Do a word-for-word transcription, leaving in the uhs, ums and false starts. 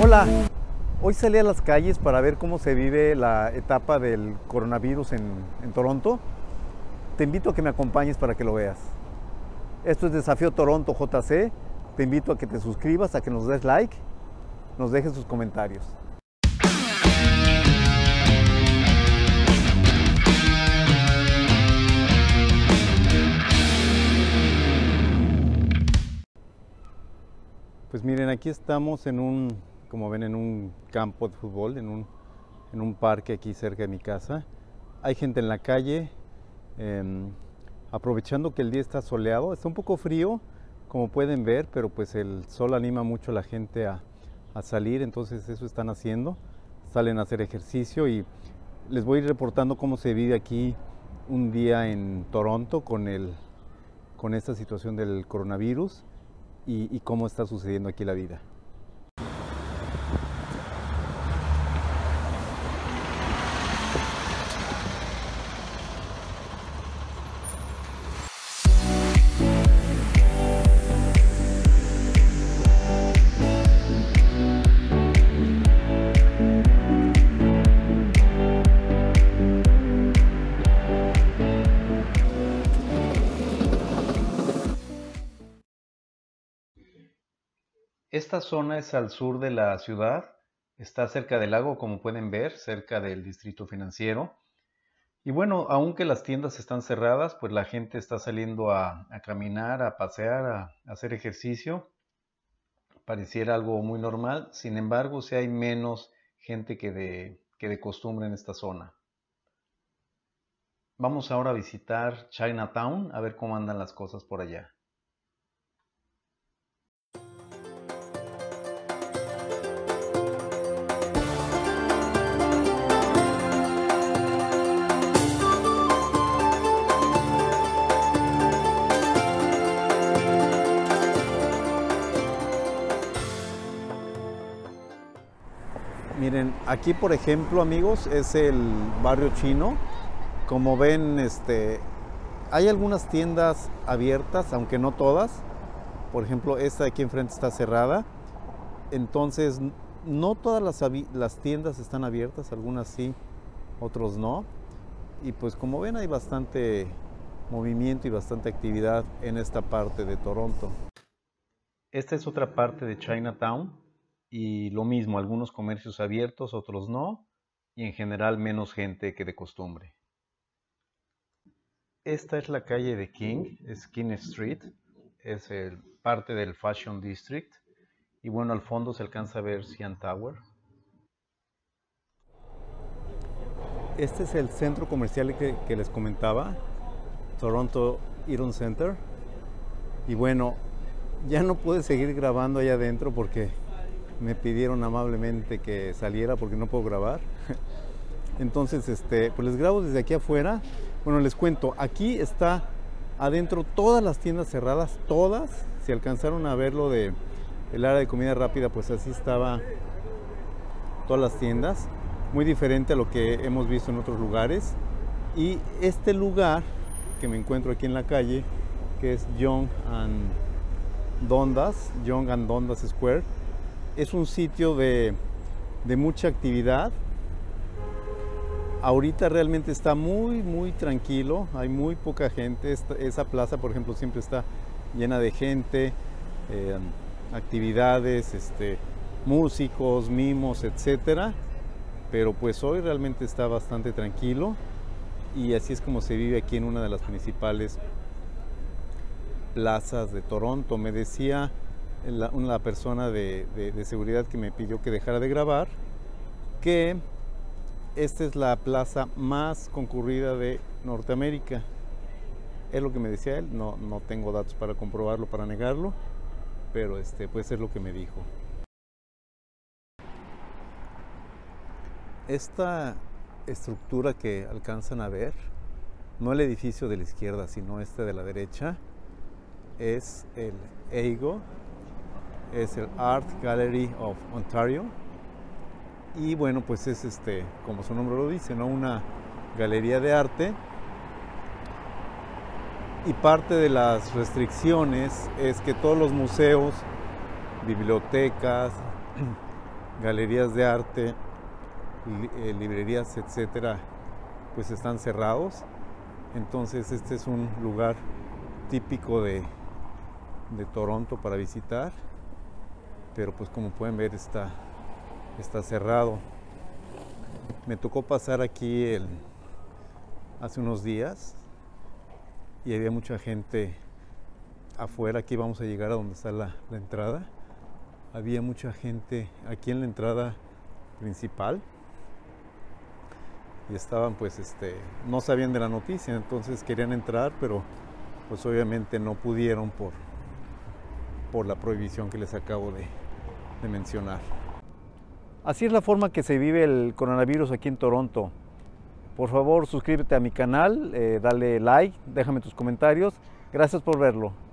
Hola, hoy salí a las calles para ver cómo se vive la etapa del coronavirus en, en Toronto. Te invito a que me acompañes para que lo veas. Esto es Desafío Toronto J C. Te invito a que te suscribas, a que nos des like, nos dejes sus comentarios. Pues miren, aquí estamos en un, como ven, en un campo de fútbol, en un, en un parque aquí cerca de mi casa. Hay gente en la calle, eh, aprovechando que el día está soleado. Está un poco frío, como pueden ver, pero pues el sol anima mucho a la gente a, a salir, entonces eso están haciendo. Salen a hacer ejercicio y les voy a ir reportando cómo se vive aquí un día en Toronto con, el, con esta situación del coronavirus. Y, y cómo está sucediendo aquí la vida. Esta zona es al sur de la ciudad, está cerca del lago, como pueden ver, cerca del distrito financiero. Y bueno, aunque las tiendas están cerradas, pues la gente está saliendo a, a caminar, a pasear, a, a hacer ejercicio. Pareciera algo muy normal, sin embargo, sí hay menos gente que de, que de costumbre en esta zona. Vamos ahora a visitar Chinatown, a ver cómo andan las cosas por allá. Miren, aquí por ejemplo, amigos, es el barrio chino. Como ven, este, hay algunas tiendas abiertas, aunque no todas. Por ejemplo, esta de aquí enfrente está cerrada. Entonces, no todas las, las tiendas están abiertas, algunas sí, otros no. Y pues como ven, hay bastante movimiento y bastante actividad en esta parte de Toronto. Esta es otra parte de Chinatown. Y lo mismo, algunos comercios abiertos, otros no, y en general menos gente que de costumbre. Esta es la calle de King, es King Street, es el, parte del Fashion District, y bueno, al fondo se alcanza a ver Sian Tower. Este es el centro comercial que, que les comentaba, Toronto Eden Center, y bueno, ya no pude seguir grabando allá adentro porque me pidieron amablemente que saliera porque no puedo grabar. Entonces, este, pues les grabo desde aquí afuera. Bueno, les cuento, aquí está adentro todas las tiendas cerradas, todas. Si alcanzaron a ver lo de el área de comida rápida, pues así estaba todas las tiendas. Muy diferente a lo que hemos visto en otros lugares. Y este lugar que me encuentro aquí en la calle, que es Young and Dundas, Young and Dundas Square, es un sitio de, de mucha actividad. Ahorita realmente está muy, muy tranquilo. Hay muy poca gente. Esta, esa plaza, por ejemplo, siempre está llena de gente, eh, actividades, este, músicos, mimos, etcétera. Pero pues hoy realmente está bastante tranquilo. Y así es como se vive aquí en una de las principales plazas de Toronto. Me decía La, una persona de, de, de seguridad que me pidió que dejara de grabar, que esta es la plaza más concurrida de Norteamérica. Es lo que me decía él, no, no tengo datos para comprobarlo, para negarlo, pero este, pues es lo que me dijo. Esta estructura que alcanzan a ver, no el edificio de la izquierda, sino este de la derecha, es el Eigo. Es el Art Gallery of Ontario y bueno, pues es este, como su nombre lo dice, ¿no? Una galería de arte, y parte de las restricciones es que todos los museos, bibliotecas, galerías de arte, librerías, etcétera, pues están cerrados. Entonces este es un lugar típico de, de Toronto para visitar, pero pues como pueden ver está, está cerrado. Me tocó pasar aquí el, hace unos días y había mucha gente afuera. Aquí vamos a llegar a donde está la, la entrada. Había mucha gente aquí en la entrada principal y estaban pues este no sabían de la noticia, entonces querían entrar, pero pues obviamente no pudieron por, por la prohibición que les acabo de, de mencionar. Así es la forma que se vive el coronavirus aquí en Toronto. Por favor, suscríbete a mi canal, eh, dale like, déjame tus comentarios. Gracias por verlo.